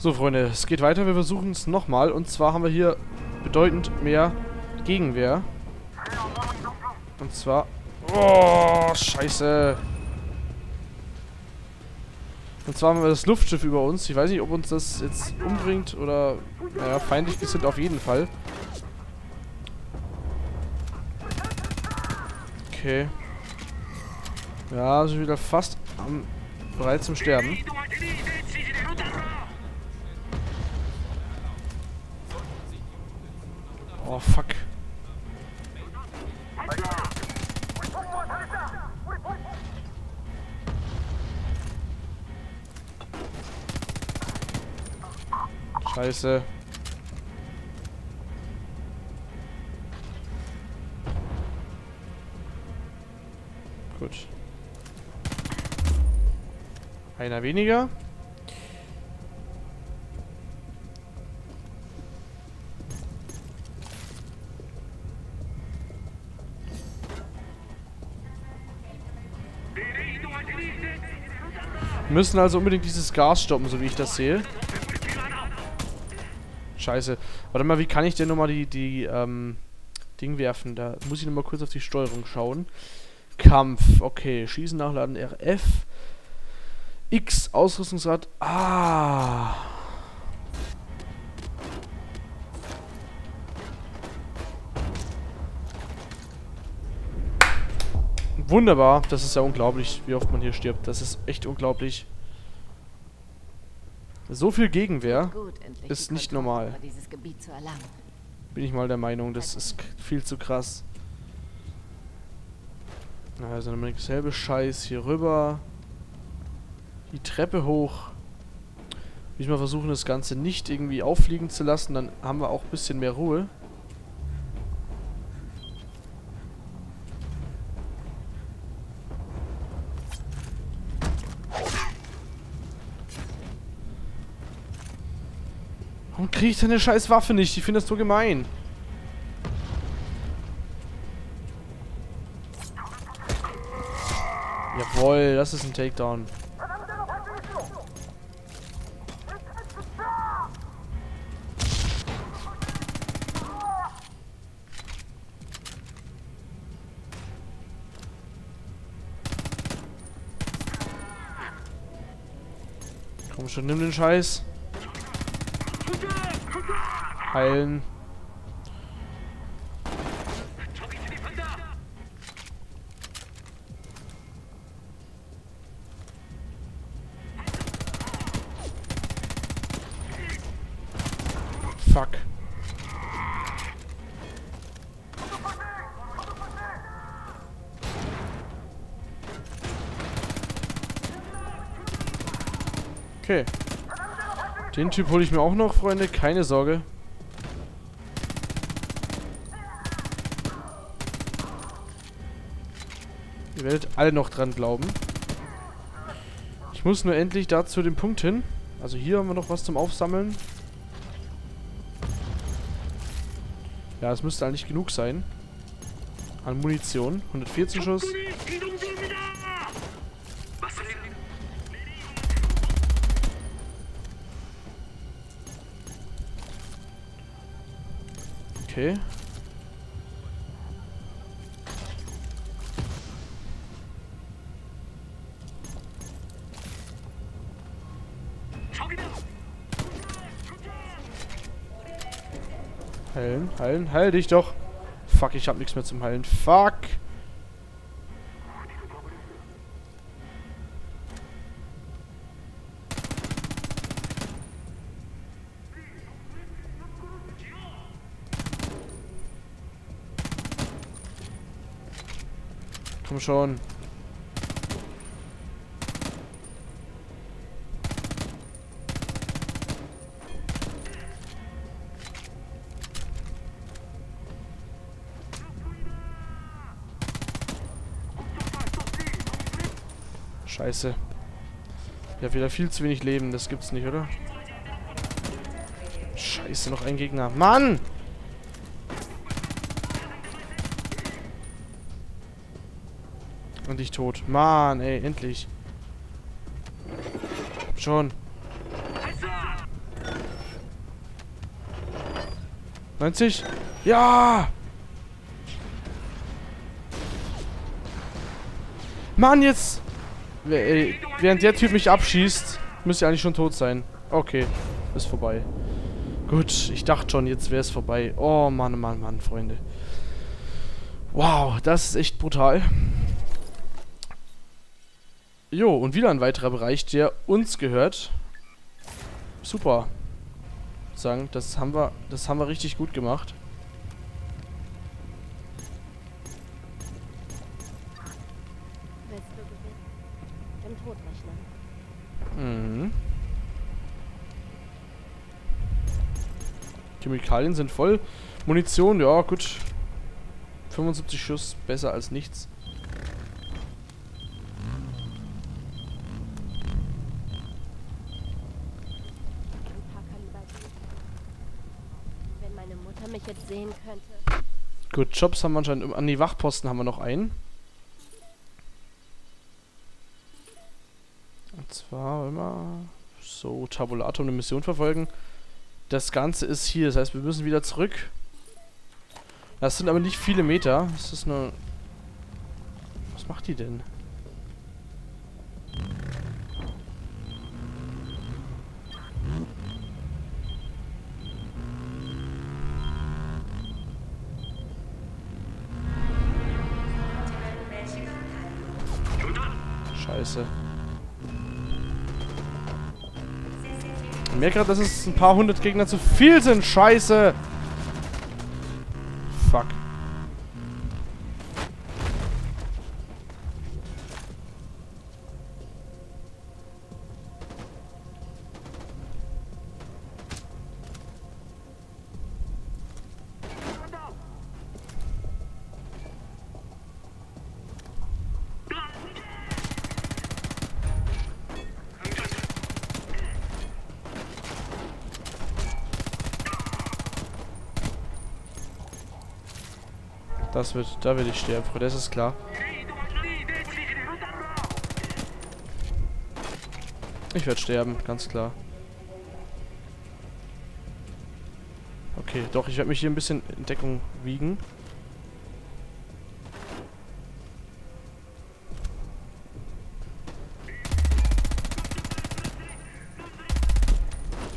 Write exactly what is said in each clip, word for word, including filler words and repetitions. So, Freunde, es geht weiter. Wir versuchen es nochmal. Und zwar haben wir hier bedeutend mehr Gegenwehr. Und zwar... Oh, scheiße. Und zwar haben wir das Luftschiff über uns. Ich weiß nicht, ob uns das jetzt umbringt oder... Naja, feindlich gesinnt auf jeden Fall. Okay. Ja, sind wieder fast am, bereit zum Sterben. Oh, fuck. Scheiße. Gut. Einer weniger. Wir müssen also unbedingt dieses Gas stoppen, so wie ich das sehe. Scheiße. Warte mal, wie kann ich denn nochmal die, die, ähm, Ding werfen? Da muss ich nochmal kurz auf die Steuerung schauen. Kampf. Okay. Schießen, nachladen, R F. X, Ausrüstungsrad. Ah. Wunderbar. Das ist ja unglaublich, wie oft man hier stirbt. Das ist echt unglaublich. So viel Gegenwehr ist nicht normal. Bin ich mal der Meinung, das ist viel zu krass. Also dann dasselbe Scheiß hier rüber. Die Treppe hoch. Will ich mal versuchen, das Ganze nicht irgendwie auffliegen zu lassen. Dann haben wir auch ein bisschen mehr Ruhe. Warum kriege ich denn eine scheiß Waffe nicht? Ich finde das so gemein. Jawohl, das ist ein Takedown. Komm schon, nimm den Scheiß. Heilen. Fuck. Okay. Den Typ hole ich mir auch noch, Freunde. Keine Sorge. Ihr werdet alle noch dran glauben. Ich muss nur endlich dazu den Punkt hin. Also hier haben wir noch was zum Aufsammeln. Ja, es müsste eigentlich genug sein. An Munition. hundertvierzehn Schuss. Okay. Heilen, heilen, heil dich doch. Fuck, ich hab nichts mehr zum Heilen. Fuck. Komm schon. Scheiße. Ich habe wieder viel zu wenig Leben. Das gibt's nicht, oder? Scheiße, noch ein Gegner. Mann! Und ich tot. Mann, ey, endlich. Schon. neunzig. Ja! Mann, jetzt... Während der Typ mich abschießt, müsste ich eigentlich schon tot sein. Okay, ist vorbei. Gut, ich dachte schon, jetzt wäre es vorbei. Oh, Mann, Mann, Mann, Freunde. Wow, das ist echt brutal. Jo, und wieder ein weiterer Bereich, der uns gehört. Super. Ich würde sagen, das haben wir, das haben wir richtig gut gemacht. Mhm. Chemikalien sind voll. Munition, ja gut. fünfundsiebzig Schuss, besser als nichts. Wenn meine Mutter mich jetzt sehen könnte. Gut, Jobs haben wir anscheinend. An die Wachposten haben wir noch einen. Und zwar immer so Tabulator eine Mission verfolgen. Das Ganze ist hier, das heißt, wir müssen wieder zurück. Das sind aber nicht viele Meter. Das ist eine... Was macht die denn? Scheiße. Ich merke gerade, dass es ein paar hundert Gegner zu viel sind. Scheiße! Fuck. Das wird, da werde ich sterben, das ist klar. Ich werde sterben, ganz klar. Okay, doch, ich werde mich hier ein bisschen in Deckung wiegen.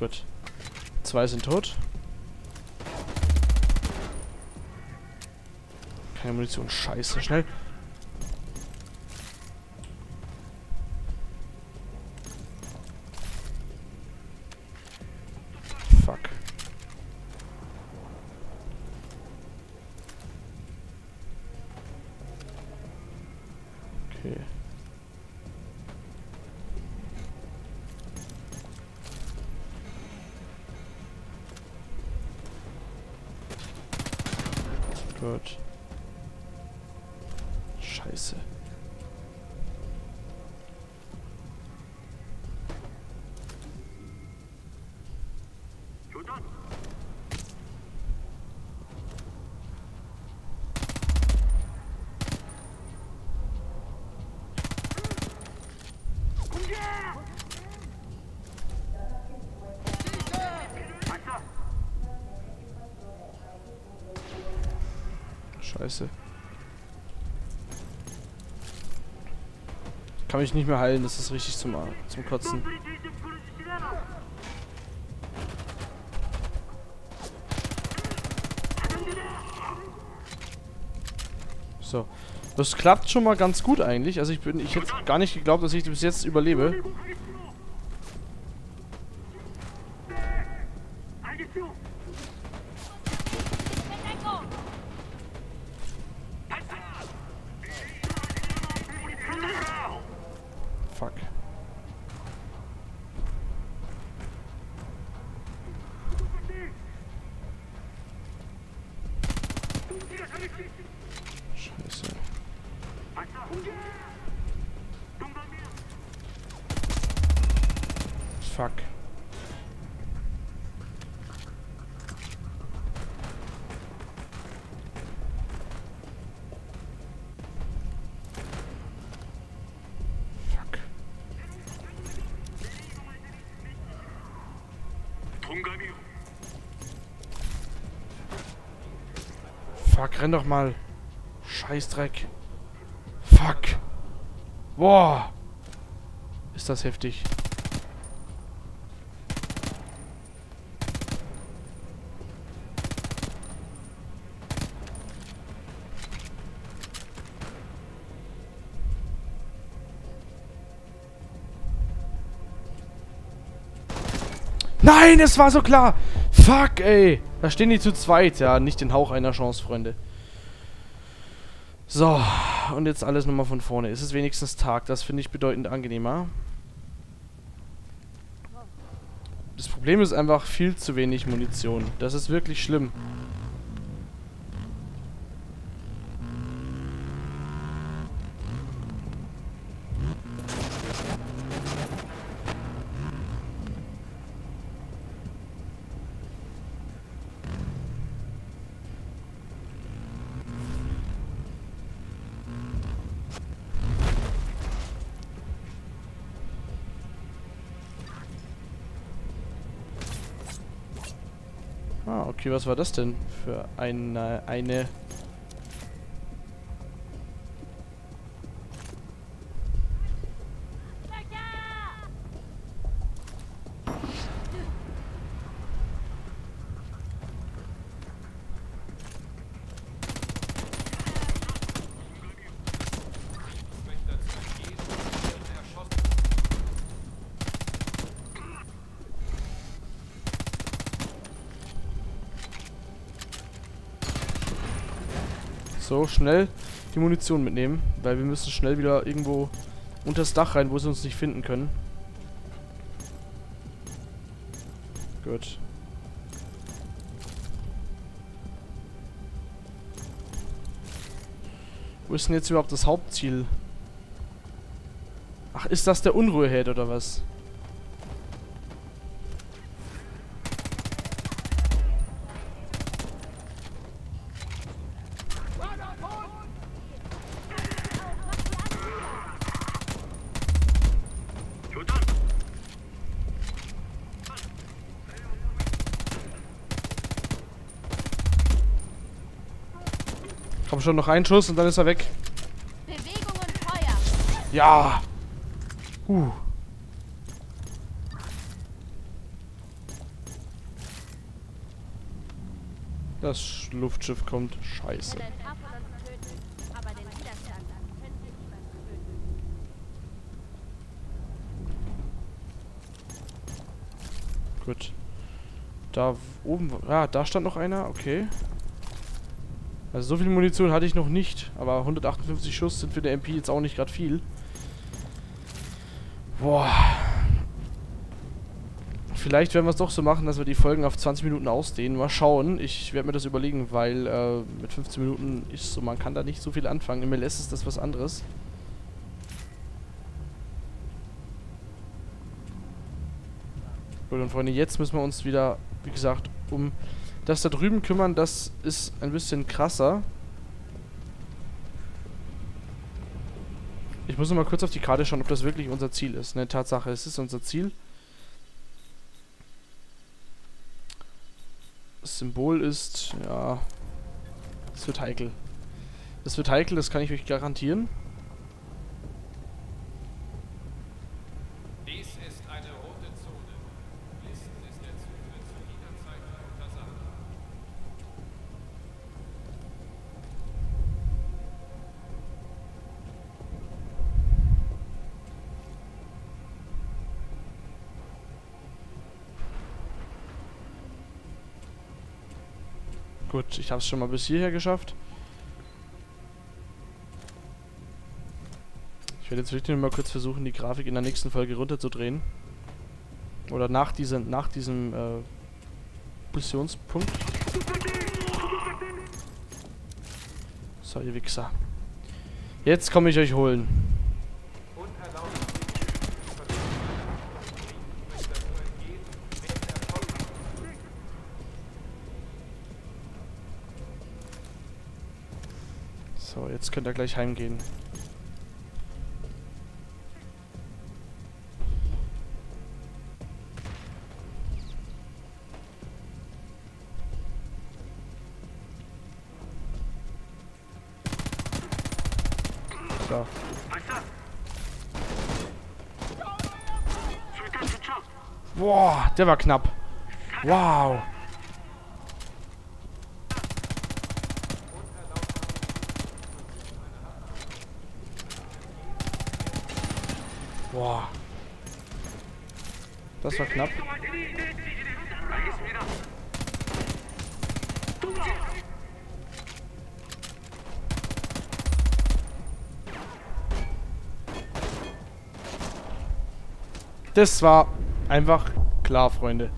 Gut. Zwei sind tot. Keine Munition, scheiße, schnell. Fuck. Okay. Gut. Scheiße. Scheiße. Kann mich nicht mehr heilen, das ist richtig zum, zum Kotzen. So. Das klappt schon mal ganz gut eigentlich. Also ich bin, ich hätte gar nicht geglaubt, dass ich bis jetzt überlebe. Scheiße. Fuck. Fuck. Fuck, renn doch mal. Scheißdreck. Fuck. Boah. Ist das heftig. Nein, es war so klar. Fuck, ey. Da stehen die zu zweit. Ja, nicht den Hauch einer Chance, Freunde. So, und jetzt alles nochmal von vorne. Ist es wenigstens Tag? Das finde ich bedeutend angenehmer. Das Problem ist einfach viel zu wenig Munition. Das ist wirklich schlimm. Ah, okay, was war das denn für eine, eine... So, schnell die Munition mitnehmen, weil wir müssen schnell wieder irgendwo unters Dach rein, wo sie uns nicht finden können. Gut. Wo ist denn jetzt überhaupt das Hauptziel? Ach, ist das der Unruheherd oder was? Komm schon, noch einen Schuss und dann ist er weg. Bewegung und Feuer. Ja. Uh. Das Luftschiff kommt. Scheiße. Gut. Da oben war... Ah, da stand noch einer. Okay. Also so viel Munition hatte ich noch nicht, aber hundertachtundfünfzig Schuss sind für eine M P jetzt auch nicht gerade viel. Boah. Vielleicht werden wir es doch so machen, dass wir die Folgen auf zwanzig Minuten ausdehnen. Mal schauen. Ich werde mir das überlegen, weil äh, mit fünfzehn Minuten ist so, man kann da nicht so viel anfangen. Im L S ist das was anderes. Gut, und Freunde, jetzt müssen wir uns wieder, wie gesagt, um... das da drüben kümmern, das ist ein bisschen krasser. Ich muss noch mal kurz auf die Karte schauen, ob das wirklich unser Ziel ist. Ne, Tatsache, es ist unser Ziel. Das Symbol ist, ja... Es wird heikel. Es wird heikel, das kann ich euch garantieren. Gut, ich habe es schon mal bis hierher geschafft. Ich werde jetzt wirklich mal kurz versuchen, die Grafik in der nächsten Folge runterzudrehen. Oder nach diesem, nach diesem äh, Missionspunkt. So, ihr Wichser. Jetzt komme ich euch holen. So, jetzt könnt ihr gleich heimgehen. klar. Boah, der war knapp. Wow. Boah. Das war knapp. Das war einfach klar, Freunde.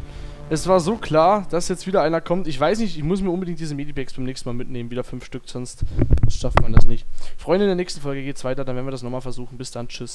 Es war so klar, dass jetzt wieder einer kommt. Ich weiß nicht, ich muss mir unbedingt diese Medibags beim nächsten Mal mitnehmen. Wieder fünf Stück, sonst schafft man das nicht. Freunde, in der nächsten Folge geht's weiter. Dann werden wir das nochmal versuchen. Bis dann, tschüss.